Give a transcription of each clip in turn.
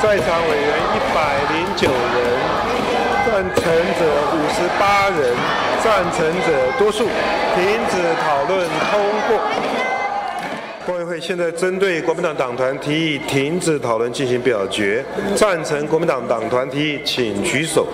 在场委员109人，赞成者58人，赞成者多数，停止讨论通过。国委会现在针对国民党党团提议停止讨论进行表决，赞成国民党党团提议请举手。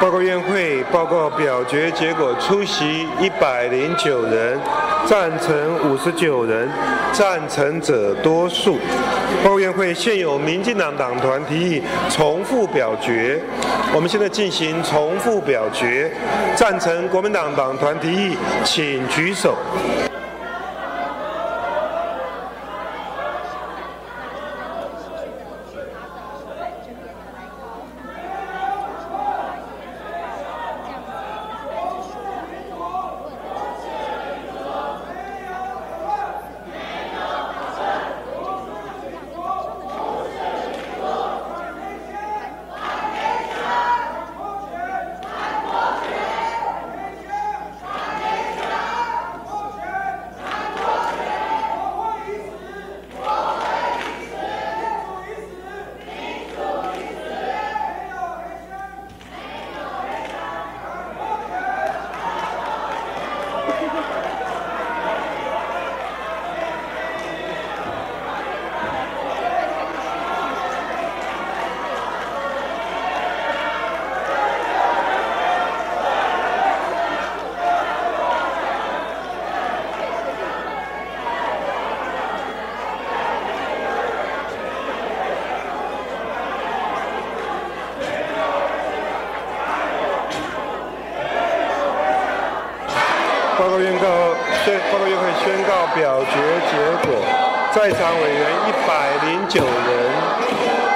报告院会报告表决结果：出席109人，赞成59人，赞成者多数。报告院会现有民进党党团提议重复表决，我们现在进行重复表决。赞成国民党党团提议，请举手。 报告院会宣告表决结果：在场委员109人，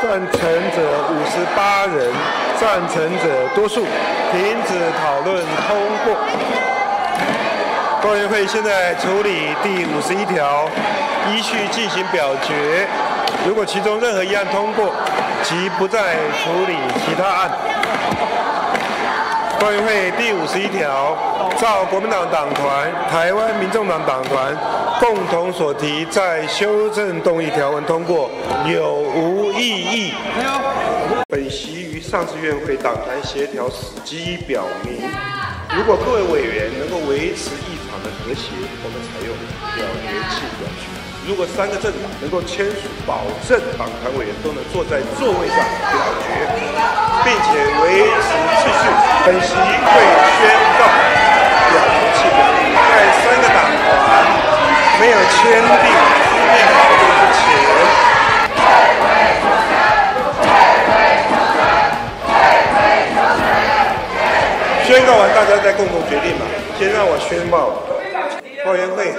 赞成者58人，赞成者多数，停止讨论通过。报告院会现在处理第51条，依序进行表决。如果其中任何一案通过，即不再处理其他案。报告院会第51条。 照国民党党团、台湾民众党党团共同所提，在修正动议条文通过，有无异议？本席于上次院会党团协调时机表明，如果各位委员能够维持议场的和谐，我们采用表决制表决；如果三个政党能够签署保证党团委员都能坐在座位上表决，并且维持秩序，本席会宣告。 在3个党团没有签订书面合意之前。 宣告完，大家再共同决定吧。先让我宣告，报告院会，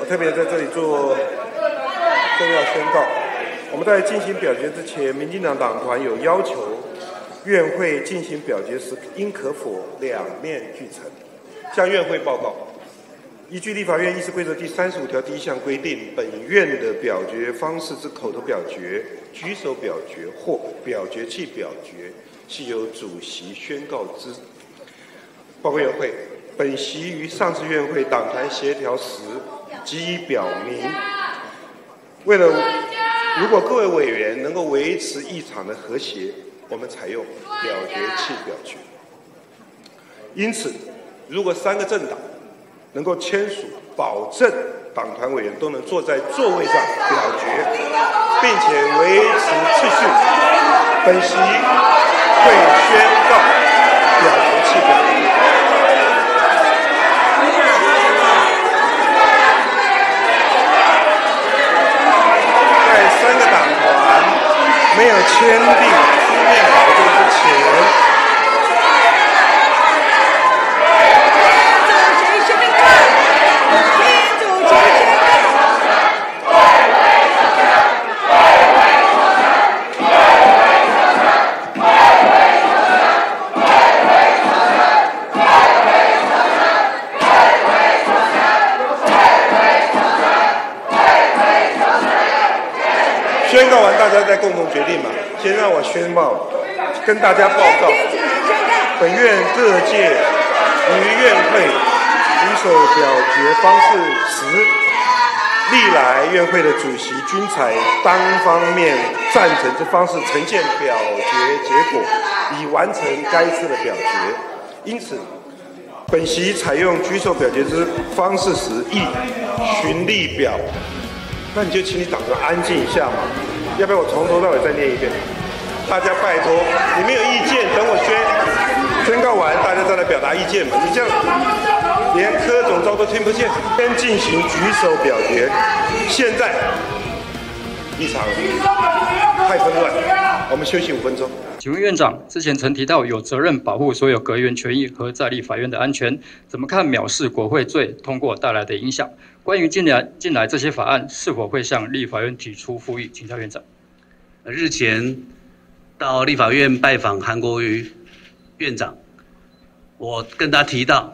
我特别在这里做重要宣告。我们在进行表决之前，民进党党团有要求。 院会进行表决时，应可否两面俱陈？向院会报告，依据立法院议事规则第35条第1项规定，本院的表决方式之口头表决、举手表决或表决器表决，系由主席宣告之。报告院会，本席于上次院会党团协调时，及表明，为了如果各位委员能够维持议场的和谐，我们采用表决弃表决。因此，如果三个政党能够签署保证党团委员都能坐在座位上表决，并且维持秩序，本席会宣告表决弃表决。 没有签订书面保证之前，宣告完，大家再共同决定嘛。先让我宣告，跟大家报告，本院各界于院会举手表决方式时，历来院会的主席均采单方面赞成之方式呈现表决结果，以完成该次的表决。因此，本席采用举手表决之方式时，亦循例表。 那你就请你党团安静一下嘛，要不然我从头到尾再念一遍。大家拜托，你们有意见，等我宣告完，大家再来表达意见嘛。你这样连柯总召都听不见。先进行举手表决。现在一场太纷乱，我们休息5分钟。请问院长，之前曾提到有责任保护所有阁员权益和在立法院的安全，怎么看藐视国会罪通过带来的影响？ 关于近来这些法案是否会向立法院提出复议，请教院长。日前到立法院拜访韩国瑜院长，我跟他提到，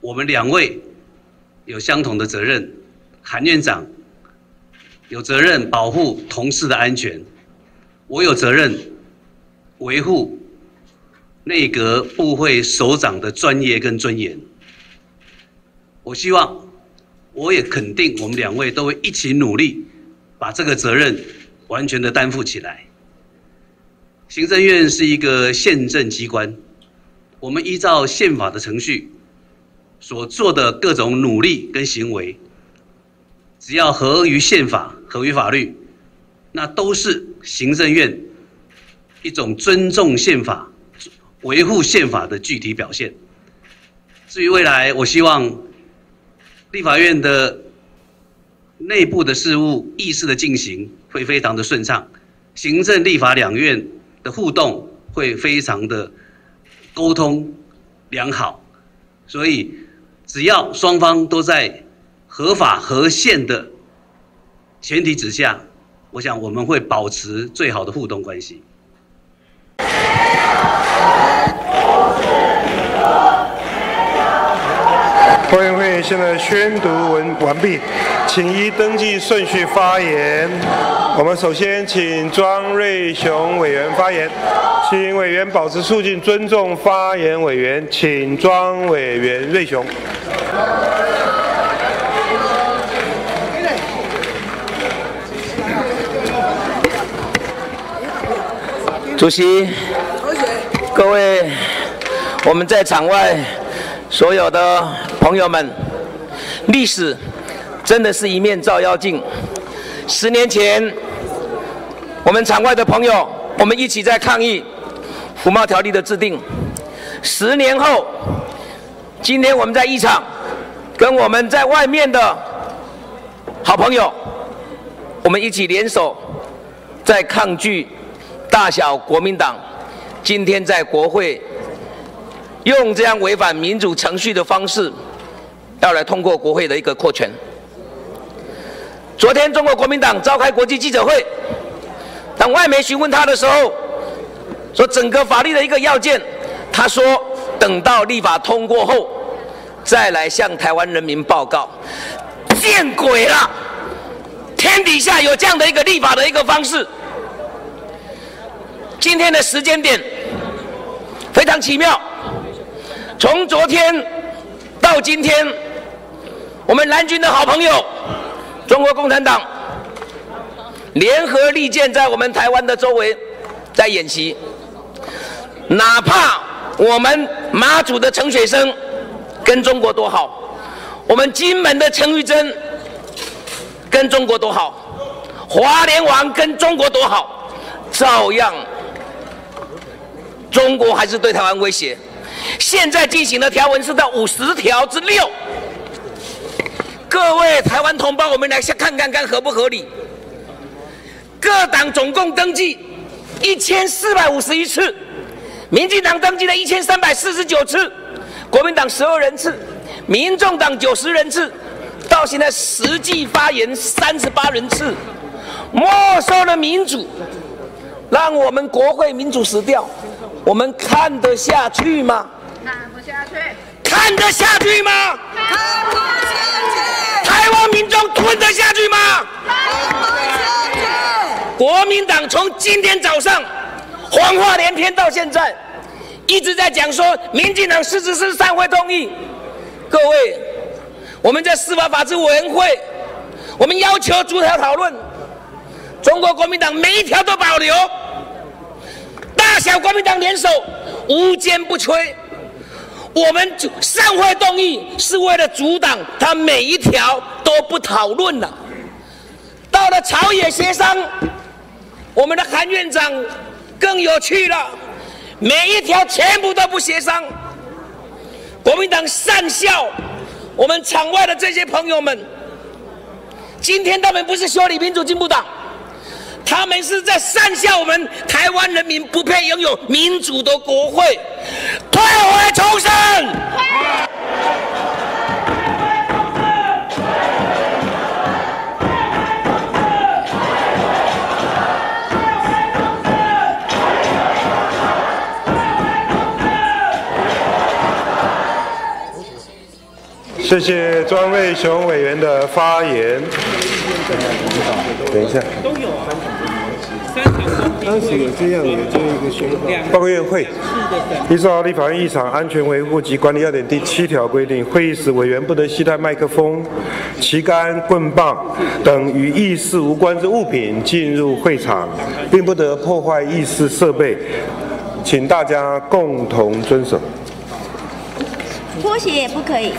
我们两位有相同的责任，韩院长有责任保护同事的安全，我有责任维护内阁部会首长的专业跟尊严。我希望。 我也肯定，我们两位都会一起努力，把这个责任完全的担负起来。行政院是一个宪政机关，我们依照宪法的程序所做的各种努力跟行为，只要合于宪法、合于法律，那都是行政院一种尊重宪法、维护宪法的具体表现。至于未来，我希望。 立法院的内部的事务、议事的进行会非常的顺畅，行政立法两院的互动会非常的沟通良好，所以只要双方都在合法合宪的前提之下，我想我们会保持最好的互动关系。 委员会现在宣读完毕，请依登记顺序发言。我们首先请庄瑞雄委员发言，请委员保持肃静，尊重发言委员，请庄委员瑞雄。主席，各位，我们在场外。 所有的朋友们，历史真的是一面照妖镜。10年前，我们场外的朋友，我们一起在抗议服贸条例的制定。10年后，今天我们在议场，跟我们在外面的好朋友，我们一起联手，在抗拒大小国民党今天在国会。 用这样违反民主程序的方式，要来通过国会的一个扩权。昨天中国国民党召开国际记者会，当外媒询问他的时候，说整个法律的一个要件，他说等到立法通过后，再来向台湾人民报告。见鬼了！天底下有这样的一个立法的一个方式。今天的时间点非常奇妙。 从昨天到今天，我们蓝军的好朋友中国共产党联合利剑在我们台湾的周围在演习，哪怕我们马祖的陈水生跟中国多好，我们金门的陈玉珍跟中国多好，华联网跟中国多好，照样中国还是对台湾威胁。现在进行的条文是到50条之6，各位台湾同胞，我们来先看合不合理。各党总共登记1451次，民进党登记了1349次，国民党12人次，民众党90人次，到现在实际发言38人次，没收了民主，让我们国会民主死掉，我们看得下去吗？看不下去。看得下去吗？看不下去。台湾民众吞得下去吗？看不下去。国民党从今天早上谎话连篇到现在，一直在讲说民进党444会同意。各位，我们在司法法制委员会，我们要求逐条讨论，中国国民党每一条都保留，大小国民党联手，无坚不摧。我们上会动议是为了阻挡，他每一条都不讨论了。到了朝野协商，我们的韩院长更有趣了，每一条全部都不协商。国民党善笑我们场外的这些朋友们，今天他们不是修理民主进步党，他们是在善笑我们台湾人民不配拥有民主的国会，退回重生。谢谢庄瑞雄委员的发言。等一下，都有当时有这样有这一个宣告。报院会依照立法院议场安全维护及管理2.第7条规定，会议室委员不得携带麦克风、旗杆、棍棒等与议事无关之物品进入会场，并不得破坏议事设备，请大家共同遵守。拖鞋也不可以。